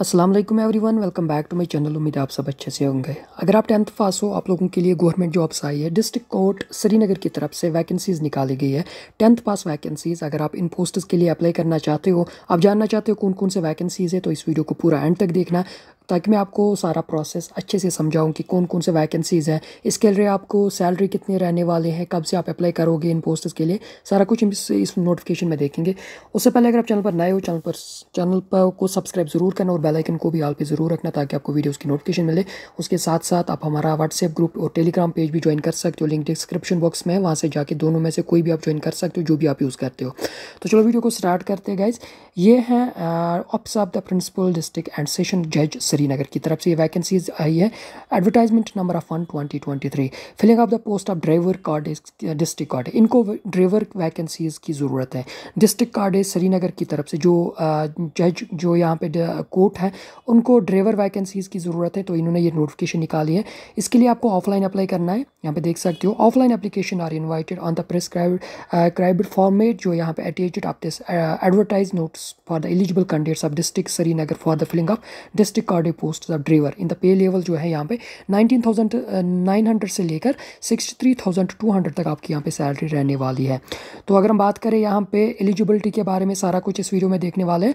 अस्सलाम वालेकुम everyone, welcome back to my channel. उम्मीद है आप सब अच्छे से होंगे। अगर आप 10th पास हो, आप लोगों के लिए गवर्नमेंट जॉब्स आई है। डिस्ट्रिक्ट कोर्ट श्रीनगर की तरफ से वैकेंसीज़ निकाली गई है, 10th पास वैकेंसीज़। अगर आप इन पोस्ट्स के लिए अप्लाई करना चाहते हो, आप जानना चाहते हो कौन कौन से वैकेंसीज़ है, तो इस वीडियो को पूरा एंड तक देखना ताकि मैं आपको सारा प्रोसेस अच्छे से समझाऊं कि कौन कौन से वैकेंसीज़ हैं, इसके लिए आपको सैलरी कितने रहने वाले हैं, कब से आप अप्लाई करोगे इन पोस्ट्स के लिए, सारा कुछ इस नोटिफिकेशन में देखेंगे। उससे पहले अगर आप चैनल पर नए हो, चैनल पर को सब्सक्राइब ज़रूर करना और बेल आइकन को भी ऑल पे ज़रूर रखना ताकि आपको वीडियोज़ की नोटिफिकेशन मिले। उसके साथ साथ आप हमारा व्हाट्सएप ग्रुप और टेलीग्राम पेज भी ज्वाइन कर सकते हो, लिंक डिस्क्रिप्शन बॉक्स में है। वहाँ से जाके दोनों में से कोई भी आप ज्वाइन कर सकते हो जो भी आप यूज़ करते हो। तो चलो वीडियो को स्टार्ट करते हैं गाइज़। ये हैं office of the principal district and session जज श्रीनगर की तरफ से ये वैकेंसीज आई है। Advertisement number of 1/2023। Filling of the post of driver card district card, इनको ड्राइवर वैकेंसीज की ज़रूरत है। डिस्ट्रिक्ट कार्ड श्रीनगर की तरफ से जो जज जो यहाँ पे कोर्ट है, उनको ड्राइवर वैकेंसीज की ज़रूरत है, तो इन्होंने ये नोटिफिकेशन निकाली है। इसके लिए आपको ऑफलाइन अप्लाई करना है, यहाँ पे देख सकते हो। Offline application are invited on the prescribed format जो यहाँ पे attached of this advertise notes for the eligible candidates of district Srinagar for the filling of district post of driver. In the pay level जो है यहाँ पे 19,900 से लेकर 63,200 तक आपकी यहाँ पे सैलरी रहने वाली है। तो अगर हम बात करें यहाँ पे एलिजिबिलिटी के बारे में, सारा कुछ इस वीडियो में देखने वाले हैं।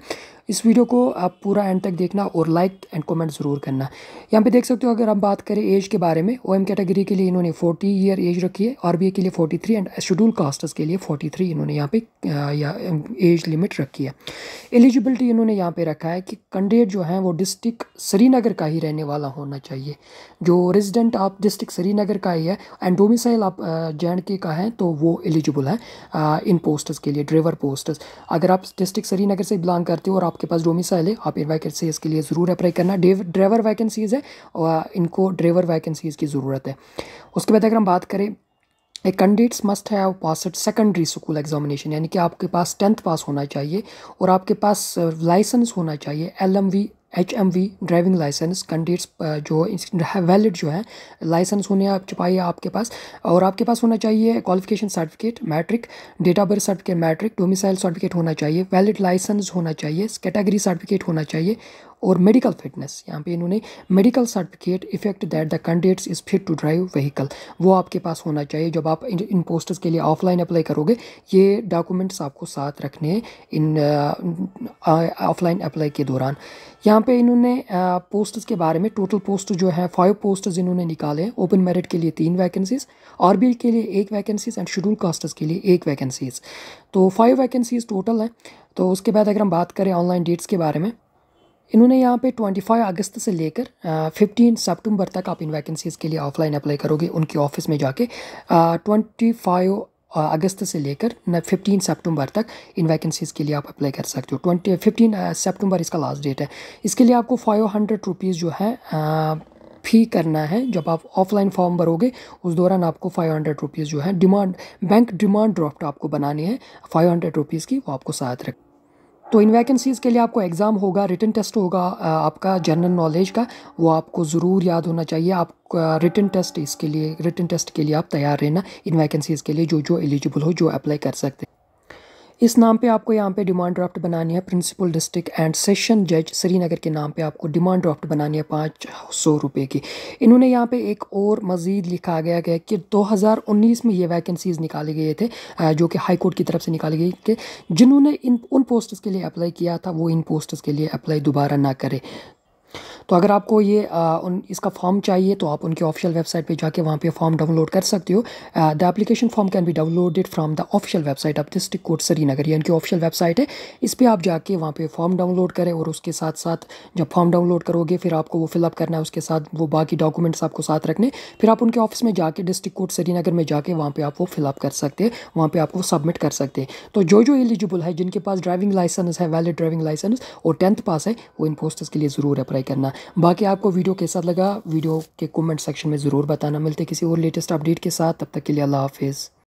इस वीडियो को आप पूरा एंड तक देखना और लाइक एंड कमेंट ज़रूर करना। यहाँ पे देख सकते हो, अगर हम बात करें एज के बारे में, ओएम कैटेगरी के लिए इन्होंने 40 ईयर एज रखी है, आरबीए के लिए 43 एंड शेड्यूल कास्टर्स के लिए 43 इन्होंने यहाँ पे एज लिमिट रखी है। एलिजिबिलिटी इन्होंने यहाँ पे रखा है कि कैंडिडेट जो है वो डिस्ट्रिक्ट श्रीनगर का ही रहने वाला होना चाहिए, जो रेजिडेंट आप डिस्ट्रिक्ट श्रीनगर का ही है एंड डोमिसाइल आप J&K का है, तो वो एलिजिबल है इन पोस्ट्स के लिए, ड्राइवर पोस्ट्स। अगर आप डिस्ट्रिक्ट श्रीनगर से बिलोंग करते हो और आपके पास डोमिसाइल है, आप इन वैकेंसीज के लिए ज़रूर अप्लाई करना। ड्राइवर वैकेंसीज है और इनको ड्राइवर वैकेंसीज की ज़रूरत है। उसके बाद अगर हम बात करें, एक candidates must have passed secondary school examination, यानी कि आपके पास 10th पास होना चाहिए और आपके पास लाइसेंस होना चाहिए LMV HMV driving licence. Candidates जो वैलिड जो है लाइसेंस होने चाहिए आपके पास, और आपके पास होना चाहिए qualification certificate matric, date of birth certificate matric, domicile certificate होना चाहिए, वैलिड लाइसेंस होना चाहिए, कैटेगरी सर्टिफिकेट होना चाहिए और मेडिकल फिटनेस। यहाँ पे इन्होंने medical certificate effect that the candidates is fit to drive vehicle, वो आपके पास होना चाहिए। जब आप इन पोस्ट्स के लिए ऑफलाइन अप्लाई करोगे, ये डॉक्यूमेंट्स आपको साथ रखने हैं इन ऑफलाइन अप्लाई के दौरान। यहाँ पे इन्होंने पोस्ट्स के बारे में, टोटल पोस्ट जो है 5 पोस्ट्स इन्होंने निकाले हैं। ओपन मेरिट के लिए 3 वैकेंसीज, आरबीए के लिए 1 वैकेंसीज एंड शेड्यूल कास्टर्स के लिए 1 वैकेंसीज, तो 5 वैकेंसीज टोटल हैं। तो उसके बाद अगर हम बात करें ऑनलाइन डेट्स के बारे में, इन्होंने यहाँ पे 25 अगस्त से लेकर 15 सितंबर तक आप इन वैकेंसीज़ के लिए ऑफलाइन अप्लाई करोगे उनकी ऑफिस में जाके। 25 अगस्त से लेकर 15 सितंबर तक इन वैकेंसीज़ के लिए आप अप्लाई कर सकते हो। 15 सितंबर इसका लास्ट डेट है। इसके लिए आपको 500 रुपीज़ जो है फी करना है। जब आप ऑफलाइन फॉर्म भरोगे उस दौरान आपको 500 रुपीज़ जो है डिमांड, बैंक डिमांड ड्राफ्ट आपको बनानी है 500 रुपीज़ की, वो आपको साथ रख। तो इन वैकेंसीज़ के लिए आपको एग्ज़ाम होगा, रिटन टेस्ट होगा आपका जनरल नॉलेज का, वो आपको ज़रूर याद होना चाहिए। आप रिटन टेस्ट, इसके लिए रिटन टेस्ट के लिए आप तैयार रहना इन वैकेंसीज़ के लिए, जो जो एलिजिबल हो, जो अप्लाई कर सकते हैं। इस नाम पे आपको यहाँ पे डिमांड ड्राफ्ट बनानी है, प्रिंसिपल डिस्ट्रिक्ट एंड सेशन जज श्रीनगर के नाम पे आपको डिमांड ड्राफ्ट बनानी है 500 रुपये की। इन्होंने यहाँ पे एक और मज़ीद लिखा गया कि 2019 में ये वैकेंसीज़ निकाले गए थे जो कि हाई कोर्ट की तरफ से निकाले गए थे। जिन्होंने उन पोस्ट्स के लिए अप्लाई किया था वो इन पोस्ट्स के लिए अप्लाई दोबारा ना करे। तो अगर आपको ये इसका फॉर्म चाहिए तो आप उनके ऑफिशियल वेबसाइट पे जाके वहाँ पे फॉर्म डाउनलोड कर सकते हो। The application form can be downloaded from the official website of district court Srinagar, ये इनकी ऑफिशियल वेबसाइट है। इस पर आप जाके वहाँ पे फॉर्म डाउनलोड करें और उसके साथ साथ जब फॉर्म डाउनलोड करोगे फिर आपको वो फिलअप करना है, उसके साथ वो बाकी डॉक्यूमेंट्स आपको साथ रखने। फिर आप उनके ऑफिस में जाके डिस्ट्रिक्ट कोर्ट श्रीनगर में जाके वहाँ पर आप वो फिलअप कर सकते हैं, वहाँ पर आप वो सबमिट कर सकते हैं। तो जो जो एलिजिबल है, जिनके पास ड्राइविंग लाइसेंस है, वैलिड ड्राइविंग लाइसेंस और 10th पास है, वो इन पोस्ट्स के लिए ज़रूर अप्लाई करना। बाकी आपको वीडियो कैसा लगा, वीडियो के कमेंट सेक्शन में ज़रूर बताना। मिलते किसी और लेटेस्ट अपडेट के साथ, तब तक के लिए अल्लाह हाफिज़।